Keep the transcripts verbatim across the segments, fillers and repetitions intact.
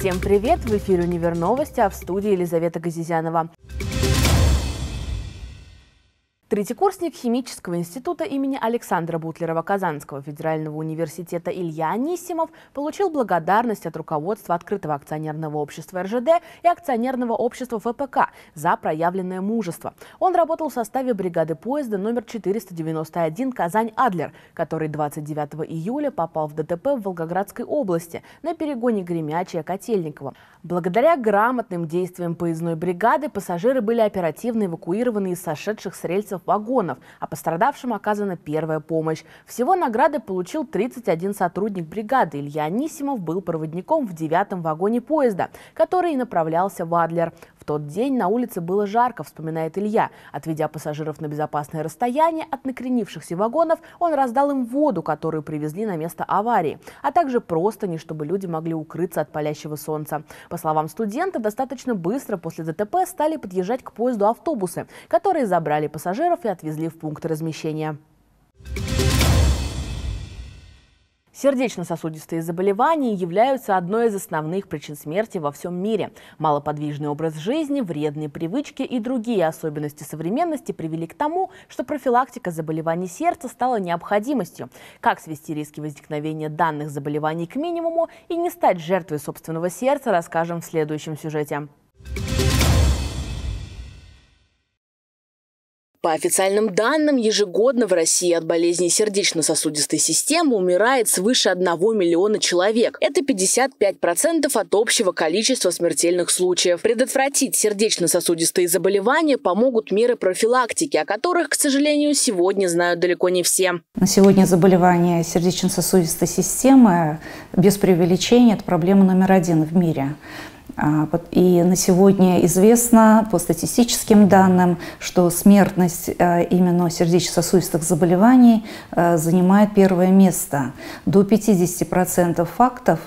Всем привет! В эфире «Универ новости», а в студии Елизавета Газизянова. Третьекурсник Химического института имени Александра Бутлерова-Казанского федерального университета Илья Анисимов получил благодарность от руководства Открытого акционерного общества эр жэ дэ и акционерного общества эф пэ ка за проявленное мужество. Он работал в составе бригады поезда номер четыреста девяносто один «Казань-Адлер», который двадцать девятого июля попал в дэ тэ пэ в Волгоградской области на перегоне Гремячья-Котельникова. Благодаря грамотным действиям поездной бригады пассажиры были оперативно эвакуированы из сошедших с рельсов вагонов, а пострадавшим оказана первая помощь. Всего награды получил тридцать один сотрудник бригады. Илья Анисимов был проводником в девятом вагоне поезда, который направлялся в Адлер. В тот день на улице было жарко, вспоминает Илья. Отведя пассажиров на безопасное расстояние от накренившихся вагонов, он раздал им воду, которую привезли на место аварии, а также простыни, чтобы люди могли укрыться от палящего солнца. По словам студента, достаточно быстро после дэ тэ пэ стали подъезжать к поезду автобусы, которые забрали пассажиров и отвезли в пункт размещения. Сердечно-сосудистые заболевания являются одной из основных причин смерти во всем мире. Малоподвижный образ жизни, вредные привычки и другие особенности современности привели к тому, что профилактика заболеваний сердца стала необходимостью. Как свести риски возникновения данных заболеваний к минимуму и не стать жертвой собственного сердца, расскажем в следующем сюжете. По официальным данным, ежегодно в России от болезней сердечно-сосудистой системы умирает свыше одного миллиона человек. Это пятьдесят пять процентов от общего количества смертельных случаев. Предотвратить сердечно-сосудистые заболевания помогут меры профилактики, о которых, к сожалению, сегодня знают далеко не все. На сегодня заболевания сердечно-сосудистой системы без преувеличения – это проблема номер один в мире. И на сегодня известно по статистическим данным, что смертность именно сердечно-сосудистых заболеваний занимает первое место. До пятидесяти процентов фактов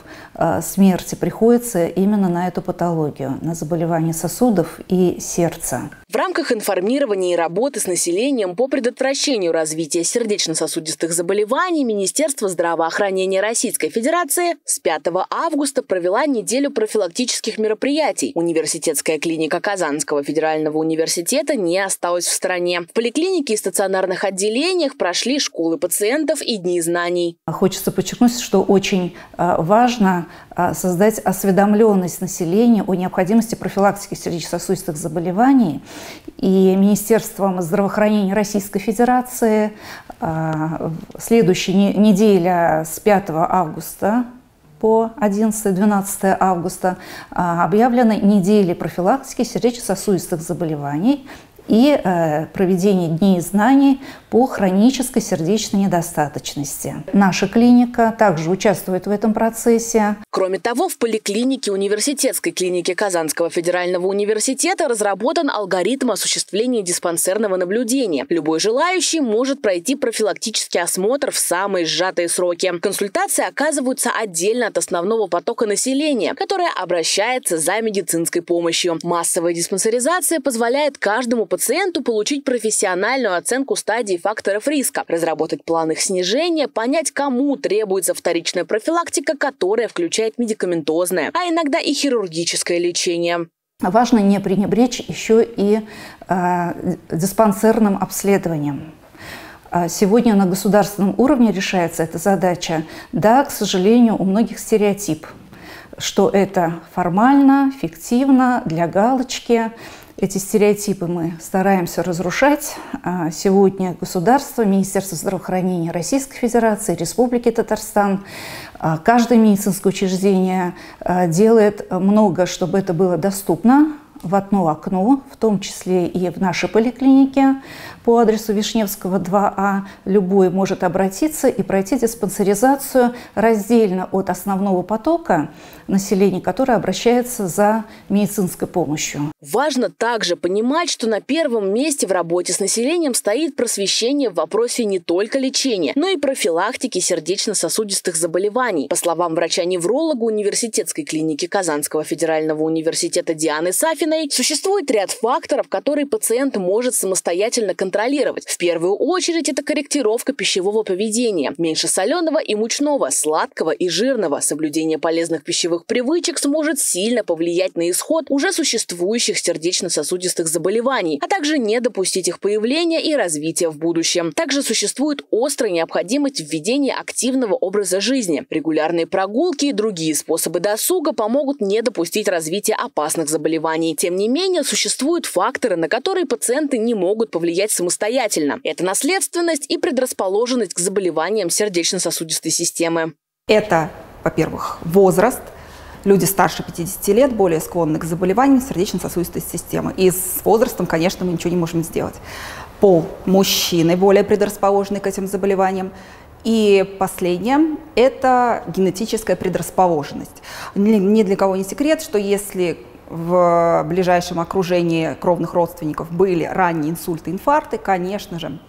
смерти приходится именно на эту патологию, на заболевания сосудов и сердца. В рамках информирования и работы с населением по предотвращению развития сердечно-сосудистых заболеваний Министерство здравоохранения Российской Федерации с пятого августа провела неделю профилактических мероприятий. Университетская клиника Казанского федерального университета не осталась в стороне. В поликлинике и стационарных отделениях прошли школы пациентов и дни знаний. Хочется подчеркнуть, что очень важно создать осведомленность населения о необходимости профилактики сердечно-сосудистых заболеваний. И Министерством здравоохранения Российской Федерации следующая неделя с пятого августа по одиннадцатое-двенадцатое августа объявлена неделей профилактики сердечно-сосудистых заболеваний и э, проведение дней знаний по хронической сердечной недостаточности. Наша клиника также участвует в этом процессе. Кроме того, в поликлинике университетской клиники Казанского федерального университета разработан алгоритм осуществления диспансерного наблюдения. Любой желающий может пройти профилактический осмотр в самые сжатые сроки. Консультации оказываются отдельно от основного потока населения, которое обращается за медицинской помощью. Массовая диспансеризация позволяет каждому пациенту получить профессиональную оценку стадии факторов риска, разработать план их снижения, понять, кому требуется вторичная профилактика, которая включает медикаментозное, а иногда и хирургическое лечение. Важно не пренебречь еще и э, диспансерным обследованием. Сегодня на государственном уровне решается эта задача. Да, к сожалению, у многих стереотип, что это формально, фиктивно, для галочки. Эти стереотипы мы стараемся разрушать. Сегодня государство, Министерство здравоохранения Российской Федерации, Республики Татарстан, каждое медицинское учреждение делает много, чтобы это было доступно в одно окно, в том числе и в нашей поликлинике по адресу Вишневского два А. Любой может обратиться и пройти диспансеризацию раздельно от основного потока населения, которое обращается за медицинской помощью. Важно также понимать, что на первом месте в работе с населением стоит просвещение в вопросе не только лечения, но и профилактики сердечно-сосудистых заболеваний. По словам врача-невролога университетской клиники Казанского федерального университета Дианы Сафиной, существует ряд факторов, которые пациент может самостоятельно контролировать, контролировать. В первую очередь это корректировка пищевого поведения. Меньше соленого и мучного, сладкого и жирного. Соблюдение полезных пищевых привычек сможет сильно повлиять на исход уже существующих сердечно-сосудистых заболеваний, а также не допустить их появления и развития в будущем. Также существует острая необходимость введения активного образа жизни. Регулярные прогулки и другие способы досуга помогут не допустить развития опасных заболеваний. Тем не менее, существуют факторы, на которые пациенты не могут повлиять самостоятельно. Это наследственность и предрасположенность к заболеваниям сердечно-сосудистой системы. Это, во-первых, возраст. Люди старше пятидесяти лет более склонны к заболеваниям сердечно-сосудистой системы. И с возрастом, конечно, мы ничего не можем сделать. Пол мужчины более предрасположены к этим заболеваниям. И последнее – это генетическая предрасположенность. Ни для кого не секрет, что если в ближайшем окружении кровных родственников были ранние инсульты, инфаркты, конечно же,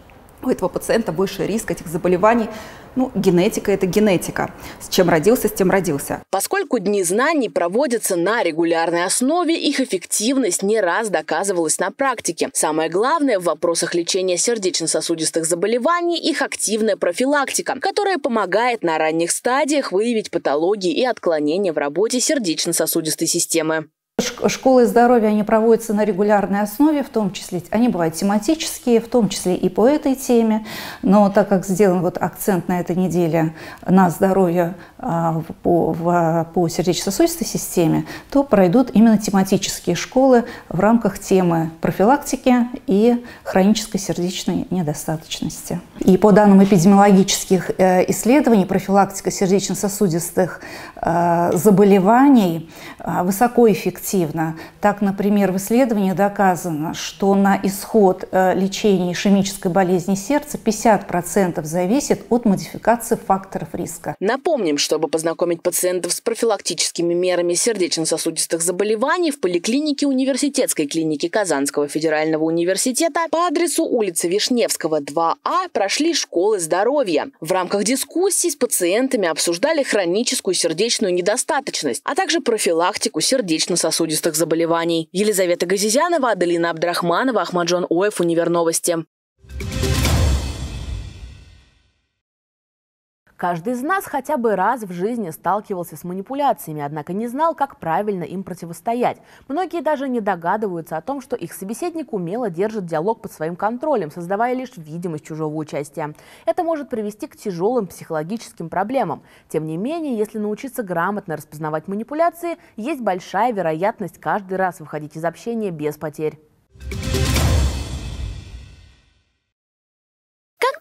у этого пациента выше риск этих заболеваний. Ну, генетика – это генетика. С чем родился, с тем родился. Поскольку дни знаний проводятся на регулярной основе, их эффективность не раз доказывалась на практике. Самое главное в вопросах лечения сердечно-сосудистых заболеваний – их активная профилактика, которая помогает на ранних стадиях выявить патологии и отклонения в работе сердечно-сосудистой системы. Школы здоровья, они проводятся на регулярной основе, в том числе, они бывают тематические, в том числе и по этой теме, но так как сделан вот акцент на этой неделе на здоровье по, по сердечно-сосудистой системе, то пройдут именно тематические школы в рамках темы профилактики и хронической сердечной недостаточности. И по данным эпидемиологических исследований, профилактика сердечно-сосудистых заболеваний высоко эффективна. Так, например, в исследовании доказано, что на исход лечения ишемической болезни сердца пятьдесят процентов зависит от модификации факторов риска. Напомним, чтобы познакомить пациентов с профилактическими мерами сердечно-сосудистых заболеваний, в поликлинике университетской клиники Казанского федерального университета по адресу улицы Вишневского, два А прошли школы здоровья. В рамках дискуссий с пациентами обсуждали хроническую сердечную недостаточность, а также профилактику сердечно-сосудистых сосудистых заболеваний. Елизавета Газизянова, Аделина Абдрахманова, Ахмаджон Уэф, Универновости. Каждый из нас хотя бы раз в жизни сталкивался с манипуляциями, однако не знал, как правильно им противостоять. Многие даже не догадываются о том, что их собеседник умело держит диалог под своим контролем, создавая лишь видимость чужого участия. Это может привести к тяжелым психологическим проблемам. Тем не менее, если научиться грамотно распознавать манипуляции, есть большая вероятность каждый раз выходить из общения без потерь.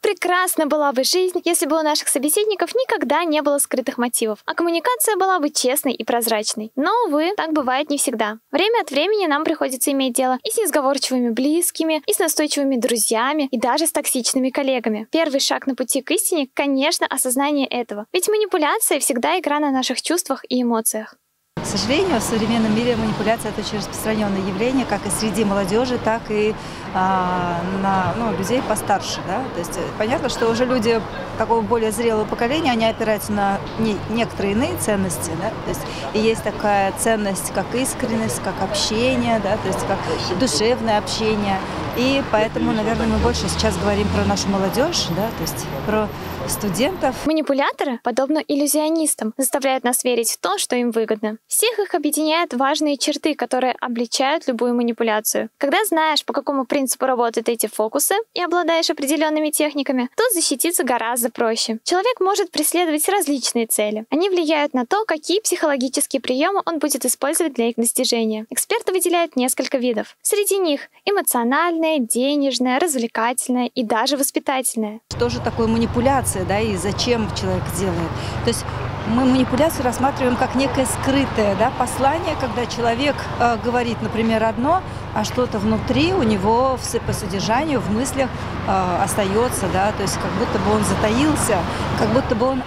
Прекрасна была бы жизнь, если бы у наших собеседников никогда не было скрытых мотивов, а коммуникация была бы честной и прозрачной. Но, увы, так бывает не всегда. Время от времени нам приходится иметь дело и с несговорчивыми близкими, и с настойчивыми друзьями, и даже с токсичными коллегами. Первый шаг на пути к истине, конечно, осознание этого. Ведь манипуляция всегда игра на наших чувствах и эмоциях. К сожалению, в современном мире манипуляция – это очень распространенное явление, как и среди молодежи, так и а, на ну, людей постарше. Да? То есть понятно, что уже люди такого более зрелого поколения, они опираются на не, некоторые иные ценности. Да? То есть, и есть такая ценность, как искренность, как общение, да? То есть, как душевное общение. И поэтому, наверное, мы больше сейчас говорим про нашу молодежь, да? То есть про студентов. Манипуляторы, подобно иллюзионистам, заставляют нас верить в то, что им выгодно. Всех их объединяют важные черты, которые обличают любую манипуляцию. Когда знаешь, по какому принципу работают эти фокусы и обладаешь определенными техниками, то защититься гораздо проще. Человек может преследовать различные цели. Они влияют на то, какие психологические приемы он будет использовать для их достижения. Эксперты выделяют несколько видов. Среди них эмоциональное, денежное, развлекательное и даже воспитательное. Что же такое манипуляция, да, и зачем человек делает? То есть мы манипуляцию рассматриваем как некое скрытое, да, послание, когда человек э, говорит, например, одно, а что-то внутри у него в, по содержанию, в мыслях э, остается, да, то есть как будто бы он затаился, как будто бы он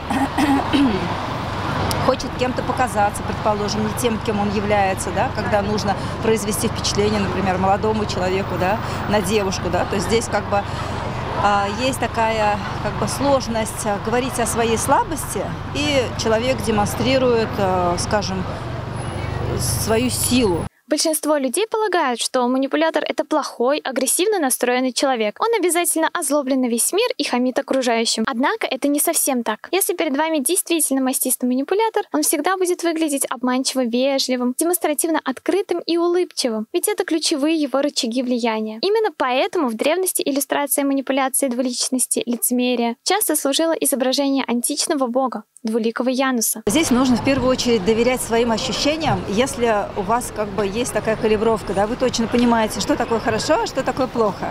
хочет кем-то показаться, предположим, не тем, кем он является, да, когда нужно произвести впечатление, например, молодому человеку, да, на девушку, да, то есть здесь как бы есть такая как бы сложность говорить о своей слабости, и человек демонстрирует, скажем, свою силу. Большинство людей полагают, что манипулятор — это плохой, агрессивно настроенный человек. Он обязательно озлоблен на весь мир и хамит окружающим. Однако это не совсем так. Если перед вами действительно мастистый манипулятор, он всегда будет выглядеть обманчиво вежливым, демонстративно открытым и улыбчивым, ведь это ключевые его рычаги влияния. Именно поэтому в древности иллюстрация манипуляции двуличности, лицемерия часто служила изображение античного бога, двуликого Януса. Здесь нужно в первую очередь доверять своим ощущениям. Если у вас как бы есть такая калибровка, да, вы точно понимаете, что такое хорошо, а что такое плохо.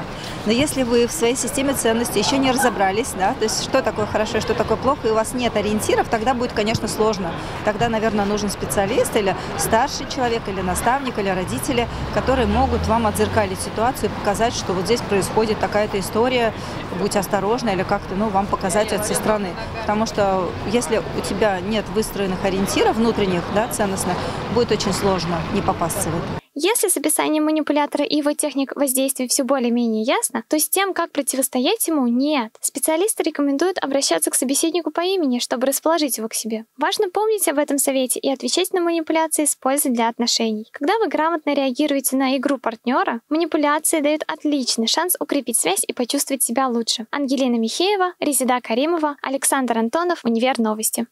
Но если вы в своей системе ценностей еще не разобрались, да, то есть что такое хорошо, что такое плохо, и у вас нет ориентиров, тогда будет, конечно, сложно. Тогда, наверное, нужен специалист или старший человек, или наставник, или родители, которые могут вам отзеркалить ситуацию и показать, что вот здесь происходит такая-то история, будь осторожна, или как-то, ну, вам показать это со стороны. Потому что если у тебя нет выстроенных ориентиров внутренних, да, ценностных, будет очень сложно не попасться в это. Если с описанием манипулятора и его техник воздействия все более-менее ясно, то с тем, как противостоять ему, нет. Специалисты рекомендуют обращаться к собеседнику по имени, чтобы расположить его к себе. Важно помнить об этом совете и отвечать на манипуляции с пользой для отношений. Когда вы грамотно реагируете на игру партнера, манипуляции дают отличный шанс укрепить связь и почувствовать себя лучше. Ангелина Михеева, Резида Каримова, Александр Антонов, «Универ. Новости».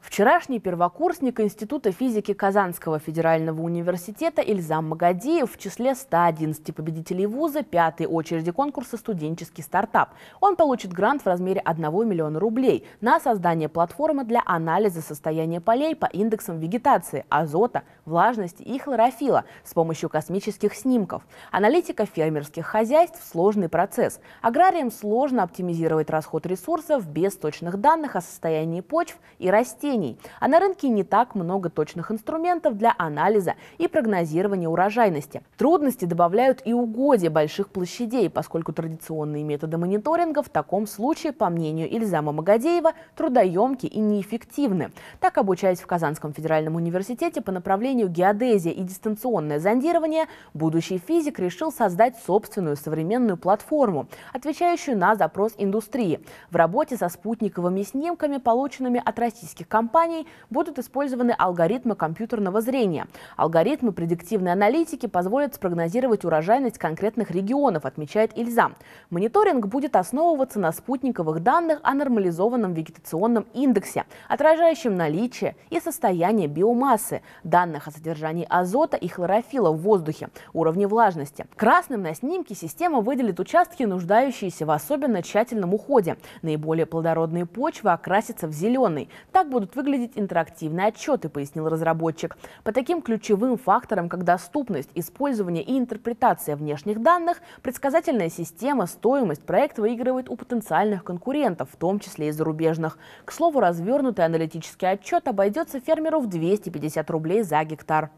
Вчерашний первокурсник Института физики Казанского федерального университета Ильзам Магадиев в числе ста одиннадцати победителей вуза пятой очереди конкурса «Студенческий стартап». Он получит грант в размере одного миллиона рублей на создание платформы для анализа состояния полей по индексам вегетации, азота, влажности и хлорофила с помощью космических снимков. Аналитика фермерских хозяйств – сложный процесс. Аграриям сложно оптимизировать расход ресурсов без точных данных о состоянии почв и растений. А на рынке не так много точных инструментов для анализа и прогнозирования урожайности. Трудности добавляют и угодья больших площадей, поскольку традиционные методы мониторинга в таком случае, по мнению Ильзама Магадиева, трудоемки и неэффективны. Так, обучаясь в Казанском федеральном университете по направлению геодезия и дистанционное зондирование, будущий физик решил создать собственную современную платформу, отвечающую на запрос индустрии. В работе со спутниковыми снимками, полученными от российских компаний, компаний будут использованы алгоритмы компьютерного зрения. Алгоритмы предиктивной аналитики позволят спрогнозировать урожайность конкретных регионов, отмечает Ильзам. Мониторинг будет основываться на спутниковых данных о нормализованном вегетационном индексе, отражающем наличие и состояние биомассы, данных о содержании азота и хлорофила в воздухе, уровне влажности. Красным на снимке система выделит участки, нуждающиеся в особенно тщательном уходе. Наиболее плодородные почвы окрасятся в зеленый. Так будут выглядеть интерактивные отчеты, пояснил разработчик. По таким ключевым факторам, как доступность, использование и интерпретация внешних данных, предсказательная система, стоимость, проект выигрывает у потенциальных конкурентов, в том числе и зарубежных. К слову, развернутый аналитический отчет обойдется фермеру в двести пятьдесят рублей за гектар.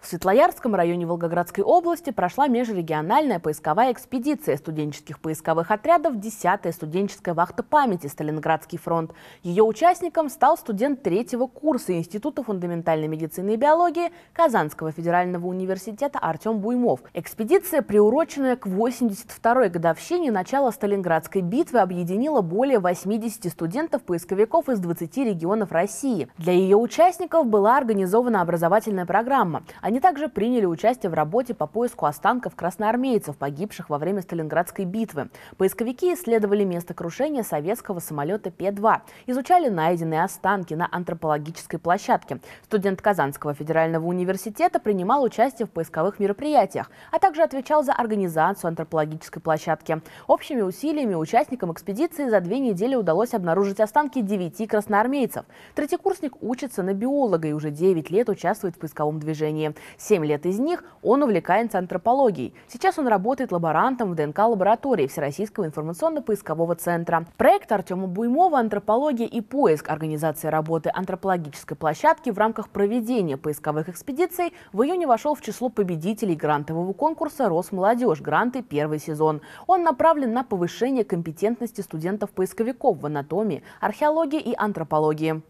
В Светлоярском районе Волгоградской области прошла межрегиональная поисковая экспедиция студенческих поисковых отрядов десятая студенческая вахта памяти «Сталинградский фронт». Ее участником стал студент третьего курса Института фундаментальной медицины и биологии Казанского федерального университета Артем Буймов. Экспедиция, приуроченная к восемьдесят второй годовщине начала Сталинградской битвы, объединила более восьмидесяти студентов-поисковиков из двадцати регионов России. Для ее участников была организована образовательная программа. Они также приняли участие в работе по поиску останков красноармейцев, погибших во время Сталинградской битвы. Поисковики исследовали место крушения советского самолета Пе два, изучали найденные останки на антропологической площадке. Студент Казанского федерального университета принимал участие в поисковых мероприятиях, а также отвечал за организацию антропологической площадки. Общими усилиями участникам экспедиции за две недели удалось обнаружить останки девяти красноармейцев. Третьекурсник учится на биолога и уже девять лет участвует в поисковом движении. Семь лет из них он увлекается антропологией. Сейчас он работает лаборантом в ДНК-лаборатории Всероссийского информационно-поискового центра. Проект Артема Буймова «Антропология и поиск. Организация работы антропологической площадки в рамках проведения поисковых экспедиций» в июне вошел в число победителей грантового конкурса «Росмолодежь. Гранты. Первый сезон». Он направлен на повышение компетентности студентов-поисковиков в анатомии, археологии и антропологии.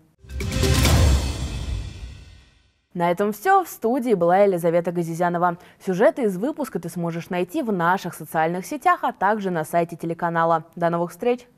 На этом все. В студии была Елизавета Газизянова. Сюжеты из выпуска ты сможешь найти в наших социальных сетях, а также на сайте телеканала. До новых встреч!